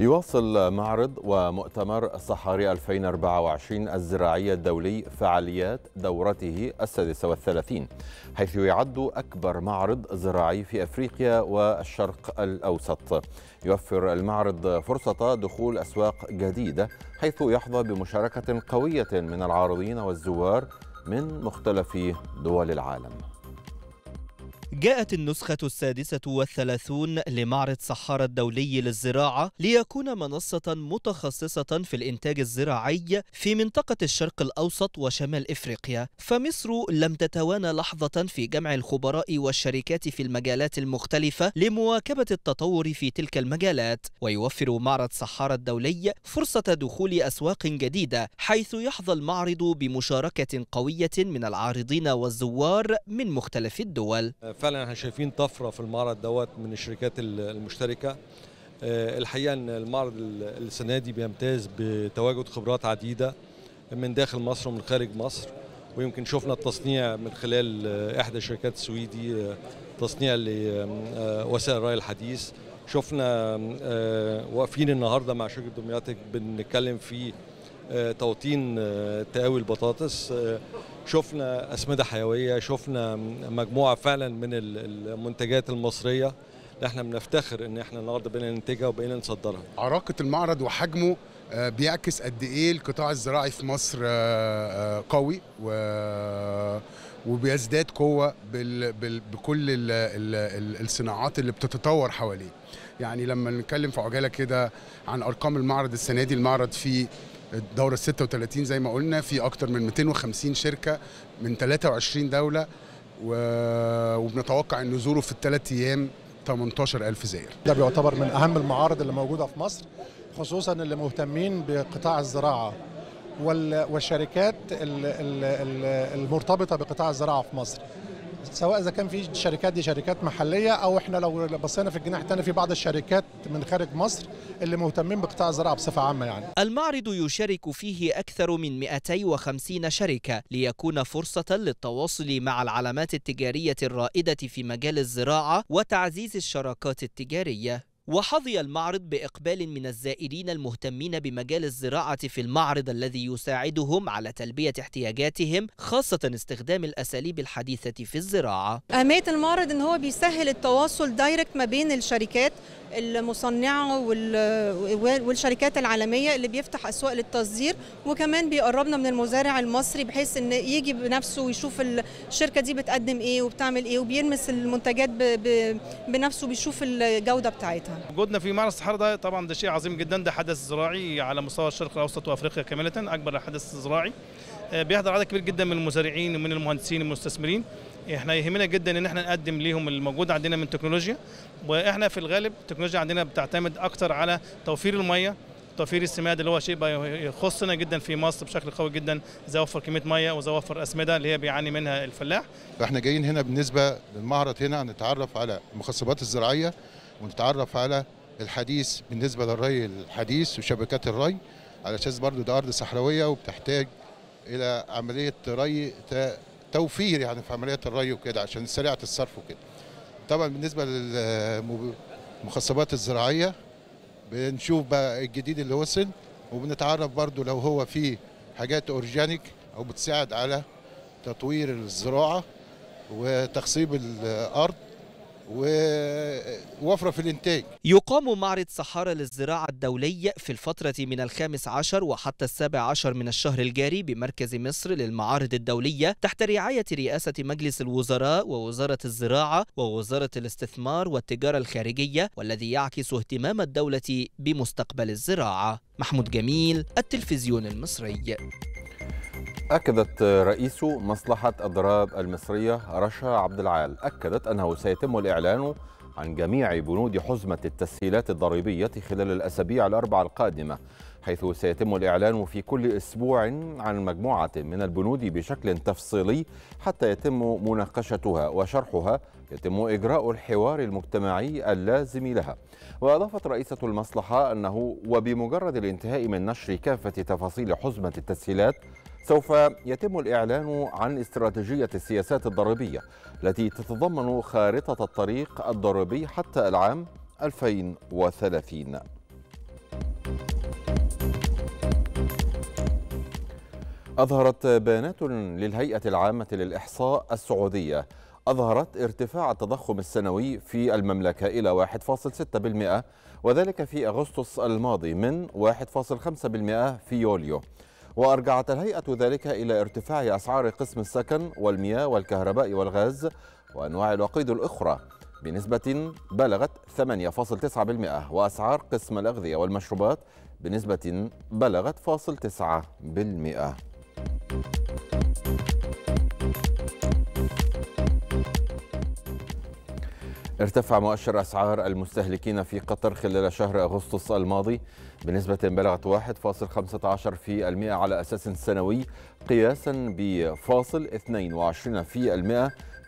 يواصل معرض ومؤتمر الصحاري 2024 الزراعية الدولي فعاليات دورته السادسة والثلاثين، حيث يعد أكبر معرض زراعي في أفريقيا والشرق الأوسط. يوفر المعرض فرصة دخول أسواق جديدة، حيث يحظى بمشاركة قوية من العارضين والزوار من مختلف دول العالم. جاءت النسخة السادسة والثلاثون لمعرض صحراء الدولي للزراعة ليكون منصة متخصصة في الإنتاج الزراعي في منطقة الشرق الأوسط وشمال إفريقيا، فمصر لم تتوانى لحظة في جمع الخبراء والشركات في المجالات المختلفة لمواكبة التطور في تلك المجالات. ويوفر معرض صحراء الدولي فرصة دخول أسواق جديدة، حيث يحظى المعرض بمشاركة قوية من العارضين والزوار من مختلف الدول. فعلا احنا شايفين طفره في المعرض دوت من الشركات المشتركه. الحقيقه ان المعرض السنه دي بيمتاز بتواجد خبرات عديده من داخل مصر ومن خارج مصر، ويمكن شفنا التصنيع من خلال احدى الشركات السويدي، تصنيع لوسائل الري الحديث. شفنا واقفين النهارده مع شركه دمياط بنتكلم في توطين تقاوي البطاطس، شفنا أسمدة حيوية، شفنا مجموعة فعلا من المنتجات المصرية اللي احنا بنفتخر ان احنا النهارده بقينا ننتجها وبقينا نصدرها. عراقة المعرض وحجمه بيعكس قد ايه القطاع الزراعي في مصر قوي وبيزداد قوة بكل الصناعات اللي بتتطور حواليه. يعني لما نتكلم في عجالة كده عن أرقام المعرض السنة دي، المعرض فيه الدورة 36 زي ما قلنا، في أكتر من 250 شركة من 23 دولة، وبنتوقع أن نزوره في الثلاث أيام 18,000 زائر. ده بيعتبر من أهم المعارض اللي موجودة في مصر، خصوصا اللي مهتمين بقطاع الزراعة والشركات المرتبطة بقطاع الزراعة في مصر، سواء إذا كان في الشركات دي شركات محلية أو إحنا لو بصينا في الجناح الثاني في بعض الشركات من خارج مصر اللي مهتمين بقطاع الزراعة بصفة عامة. يعني المعرض يشارك فيه أكثر من 250 شركة ليكون فرصة للتواصل مع العلامات التجارية الرائدة في مجال الزراعة وتعزيز الشراكات التجارية. وحظي المعرض بإقبال من الزائرين المهتمين بمجال الزراعة في المعرض الذي يساعدهم على تلبية احتياجاتهم، خاصة استخدام الأساليب الحديثة في الزراعة. أهمية المعرض إن هو بيسهل التواصل دايركت ما بين الشركات المصنعة والشركات العالمية اللي بيفتح أسواق للتصدير، وكمان بيقربنا من المزارع المصري بحيث إن يجي بنفسه ويشوف الشركة دي بتقدم إيه وبتعمل إيه، وبيلمس المنتجات بنفسه بيشوف الجودة بتاعتها. وجودنا في معرض الصحراء ده طبعا ده شيء عظيم جدا، ده حدث زراعي على مستوى الشرق الأوسط وأفريقيا كاملة، أكبر حدث زراعي بيحضر عدد كبير جدا من المزارعين ومن المهندسين والمستثمرين. احنا يهمنا جدا ان احنا نقدم ليهم الموجود عندنا من تكنولوجيا، واحنا في الغالب التكنولوجيا عندنا بتعتمد اكتر على توفير الميه، توفير السماد اللي هو شيء يخصنا جدا في مصر بشكل قوي جدا، ازاي اوفر كميه ميه وازاي اوفر اسمده اللي هي بيعاني منها الفلاح. فاحنا جايين هنا بالنسبه للمعرض هنا نتعرف على المخصبات الزراعيه ونتعرف على الحديث بالنسبه للري الحديث وشبكات الري، علشان برضه ده ارض صحراويه وبتحتاج الى عمليه ري توفير يعني في عمليات الري وكده عشان سريعه الصرف وكده. طبعا بالنسبه للمخصبات الزراعيه بنشوف بقى الجديد اللي وصل، وبنتعرف برضو لو هو فيه حاجات اورجانيك او بتساعد على تطوير الزراعه وتخصيب الارض ووفرة في الانتاج. يقام معرض صحراء للزراعة الدولي في الفترة من 15 وحتى 17 من الشهر الجاري بمركز مصر للمعارض الدولية تحت رعاية رئاسة مجلس الوزراء ووزارة الزراعة ووزارة الاستثمار والتجارة الخارجية، والذي يعكس اهتمام الدولة بمستقبل الزراعة. محمود جميل، التلفزيون المصري. أكدت رئيس مصلحة الضرائب المصرية رشا عبد العال أنه سيتم الإعلان عن جميع بنود حزمة التسهيلات الضريبية خلال الأسابيع الأربعة القادمة، حيث سيتم الإعلان في كل أسبوع عن مجموعة من البنود بشكل تفصيلي حتى يتم مناقشتها وشرحها، يتم إجراء الحوار المجتمعي اللازم لها. وأضافت رئيسة المصلحة أنه وبمجرد الانتهاء من نشر كافة تفاصيل حزمة التسهيلات سوف يتم الإعلان عن استراتيجية السياسات الضريبية التي تتضمن خارطة الطريق الضريبي حتى العام 2030. أظهرت بيانات للهيئة العامة للإحصاء السعودية أظهرت ارتفاع التضخم السنوي في المملكة إلى 1.6%، وذلك في أغسطس الماضي من 1.5% في يوليو. وأرجعت الهيئة ذلك إلى ارتفاع أسعار قسم السكن والمياه والكهرباء والغاز وأنواع الوقود الأخرى بنسبة بلغت 8.9%، وأسعار قسم الأغذية والمشروبات بنسبة بلغت 0.9%. ارتفع مؤشر أسعار المستهلكين في قطر خلال شهر أغسطس الماضي بنسبة بلغت 1.15% على أساس سنوي، قياسا ب0.22%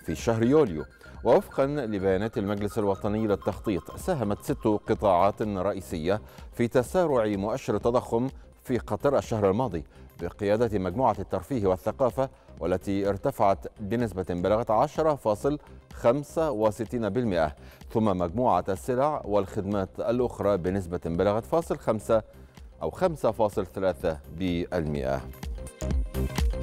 في شهر يوليو. ووفقا لبيانات المجلس الوطني للتخطيط، ساهمت 6 قطاعات رئيسية في تسارع مؤشر التضخم في قطر الشهر الماضي بقيادة مجموعة الترفيه والثقافة، والتي ارتفعت بنسبة بلغت 10.65%، ثم مجموعة السلع والخدمات الأخرى بنسبة بلغت 5.3%.